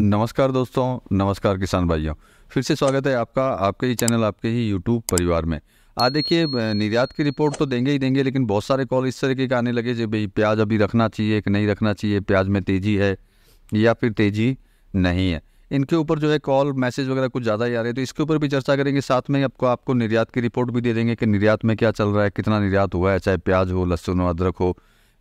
नमस्कार दोस्तों, नमस्कार किसान भाइयों, फिर से स्वागत है आपका आपके ही चैनल, आपके ही यूट्यूब परिवार में। देखिए, निर्यात की रिपोर्ट तो देंगे ही देंगे, लेकिन बहुत सारे कॉल इस तरीके के आने लगे कि भाई प्याज अभी रखना चाहिए कि नहीं रखना चाहिए, प्याज में तेज़ी है या फिर तेज़ी नहीं है। इनके ऊपर जो है कॉल मैसेज वगैरह कुछ ज़्यादा ही आ रहे हैं, तो इसके ऊपर भी चर्चा करेंगे। साथ में आपको निर्यात की रिपोर्ट भी दे देंगे कि निर्यात में क्या चल रहा है, कितना निर्यात हुआ है, चाहे प्याज हो, लहसुन हो, अदरक हो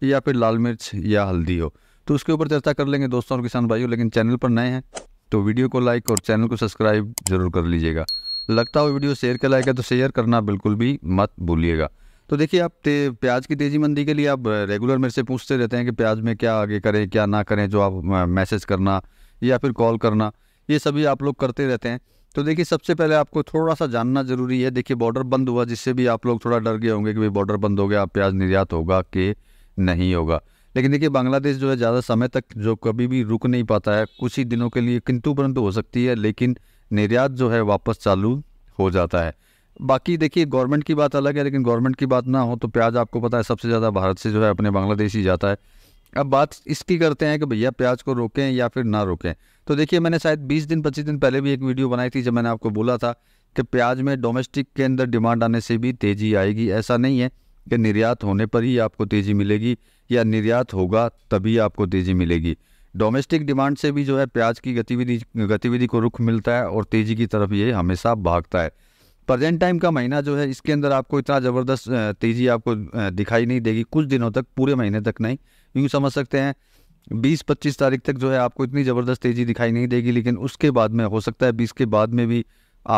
या फिर लाल मिर्च या हल्दी हो, तो उसके ऊपर चर्चा कर लेंगे दोस्तों और किसान भाइयों। लेकिन चैनल पर नए हैं तो वीडियो को लाइक और चैनल को सब्सक्राइब जरूर कर लीजिएगा। लगता हो वीडियो शेयर के लायक है तो शेयर करना बिल्कुल भी मत भूलिएगा। तो देखिए, आप प्याज की तेज़ी मंदी के लिए आप रेगुलर मेरे से पूछते रहते हैं कि प्याज में क्या आगे करें क्या ना करें, जो आप मैसेज करना या फिर कॉल करना, ये सभी आप लोग करते रहते हैं। तो देखिए, सबसे पहले आपको थोड़ा सा जानना ज़रूरी है। देखिए, बॉर्डर बंद हुआ, जिससे भी आप लोग थोड़ा डर गए होंगे कि भाई बॉर्डर बंद हो गया, प्याज निर्यात होगा कि नहीं होगा। लेकिन देखिए, बांग्लादेश जो है ज़्यादा समय तक जो कभी भी रुक नहीं पाता है, कुछ ही दिनों के लिए किंतु परंतु हो सकती है, लेकिन निर्यात जो है वापस चालू हो जाता है। बाकी देखिए, गवर्नमेंट की बात अलग है, लेकिन गवर्नमेंट की बात ना हो तो प्याज आपको पता है सबसे ज़्यादा भारत से जो है अपने बांग्लादेश ही जाता है। अब बात इसकी करते हैं कि भैया प्याज को रोकें या फिर ना रोकें। तो देखिए, मैंने शायद 20-25 दिन पहले भी एक वीडियो बनाई थी, जब मैंने आपको बोला था कि प्याज में डोमेस्टिक के अंदर डिमांड आने से भी तेज़ी आएगी। ऐसा नहीं है कि निर्यात होने पर ही आपको तेज़ी मिलेगी या निर्यात होगा तभी आपको तेज़ी मिलेगी। डोमेस्टिक डिमांड से भी जो है प्याज की गतिविधि को रुख मिलता है और तेज़ी की तरफ ये हमेशा भागता है। प्रेजेंट टाइम का महीना जो है, इसके अंदर आपको इतना ज़बरदस्त तेज़ी आपको दिखाई नहीं देगी, कुछ दिनों तक, पूरे महीने तक नहीं, यूँ समझ सकते हैं 20-25 तारीख तक जो है आपको इतनी ज़बरदस्त तेज़ी दिखाई नहीं देगी। लेकिन उसके बाद में हो सकता है 20 के बाद में भी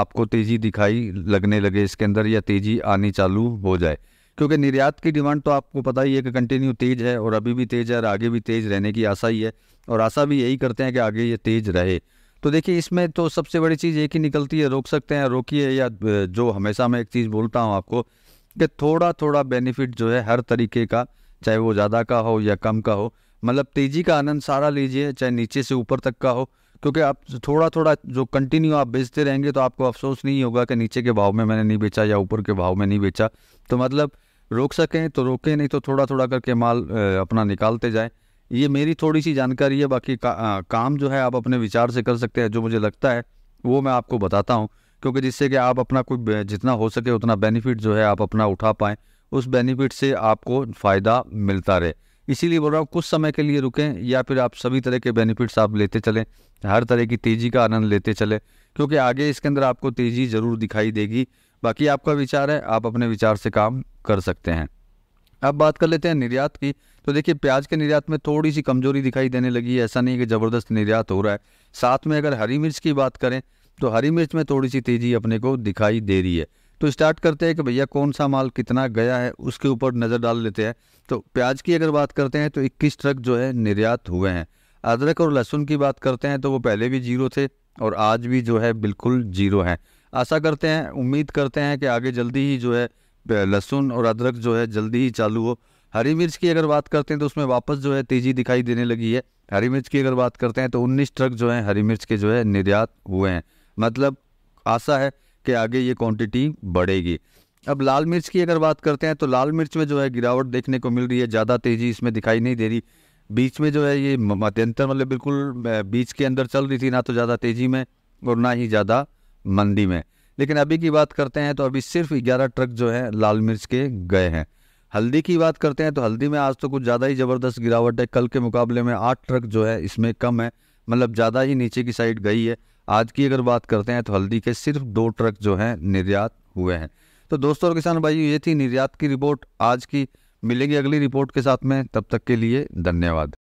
आपको तेज़ी दिखाई लगने लगे इसके अंदर, या तेज़ी आनी चालू हो जाए, क्योंकि निर्यात की डिमांड तो आपको पता ही है कि कंटिन्यू तेज़ है और अभी भी तेज़ है और आगे भी तेज़ रहने की आशा ही है, और आशा भी यही करते हैं कि आगे ये तेज़ रहे। तो देखिए, इसमें तो सबसे बड़ी चीज़ एक ही निकलती है, रोक सकते हैं रोकिए, या जो हमेशा मैं एक चीज़ बोलता हूँ आपको कि थोड़ा थोड़ा बेनिफिट जो है हर तरीके का, चाहे वो ज़्यादा का हो या कम का हो, मतलब तेज़ी का आनंद सारा लीजिए, चाहे नीचे से ऊपर तक का हो, क्योंकि आप थोड़ा थोड़ा जो कंटिन्यू आप बेचते रहेंगे तो आपको अफसोस नहीं होगा कि नीचे के भाव में मैंने नहीं बेचा या ऊपर के भाव में नहीं बेचा। तो मतलब रोक सकें तो रोकें, नहीं तो थोड़ा थोड़ा करके माल अपना निकालते जाएं। ये मेरी थोड़ी सी जानकारी है, बाकी काम जो है आप अपने विचार से कर सकते हैं, जो मुझे लगता है वो मैं आपको बताता हूं, क्योंकि जिससे कि आप अपना कोई जितना हो सके उतना बेनिफिट जो है आप अपना उठा पाएँ, उस बेनिफिट से आपको फ़ायदा मिलता रहे। इसीलिए बोल रहा हूँ, कुछ समय के लिए रुकें या फिर आप सभी तरह के बेनिफिट्स आप लेते चलें, हर तरह की तेज़ी का आनंद लेते चलें, क्योंकि आगे इसके अंदर आपको तेज़ी ज़रूर दिखाई देगी। बाकी आपका विचार है, आप अपने विचार से काम कर सकते हैं। अब बात कर लेते हैं निर्यात की। तो देखिए, प्याज के निर्यात में थोड़ी सी कमज़ोरी दिखाई देने लगी है, ऐसा नहीं कि ज़बरदस्त निर्यात हो रहा है। साथ में अगर हरी मिर्च की बात करें तो हरी मिर्च में थोड़ी सी तेज़ी अपने को दिखाई दे रही है। तो स्टार्ट करते हैं कि भैया कौन सा माल कितना गया है, उसके ऊपर नज़र डाल लेते हैं। तो प्याज की अगर बात करते हैं तो 21 ट्रक जो है निर्यात हुए हैं। अदरक और लहसुन की बात करते हैं तो वो पहले भी जीरो थे और आज भी जो है बिल्कुल जीरो हैं। आशा करते हैं, उम्मीद करते हैं कि आगे जल्दी ही जो है लहसुन और अदरक जो है जल्दी ही चालू हो। हरी मिर्च की अगर बात करते हैं तो उसमें वापस जो है तेज़ी दिखाई देने लगी है। हरी मिर्च की अगर बात करते हैं तो 19 ट्रक जो है हरी मिर्च के जो है निर्यात हुए हैं, मतलब आशा है कि आगे ये क्वांटिटी बढ़ेगी। अब लाल मिर्च की अगर बात करते हैं तो लाल मिर्च में जो है गिरावट देखने को मिल रही है, ज़्यादा तेज़ी इसमें दिखाई नहीं दे रही। बीच में जो है ये मध्यंतर, मतलब बिल्कुल बीच के अंदर चल रही थी, ना तो ज़्यादा तेज़ी में और ना ही ज़्यादा मंदी में। लेकिन अभी की बात करते हैं तो अभी सिर्फ 11 ट्रक जो है लाल मिर्च के गए हैं। हल्दी की बात करते हैं तो हल्दी में आज तो कुछ ज़्यादा ही ज़बरदस्त गिरावट है, कल के मुकाबले में 8 ट्रक जो है इसमें कम है, मतलब ज़्यादा ही नीचे की साइड गई है। आज की अगर बात करते हैं तो हल्दी के सिर्फ 2 ट्रक जो हैं निर्यात हुए हैं। तो दोस्तों और किसान भाइयों, ये थी निर्यात की रिपोर्ट आज की। मिलेंगे अगली रिपोर्ट के साथ में, तब तक के लिए धन्यवाद।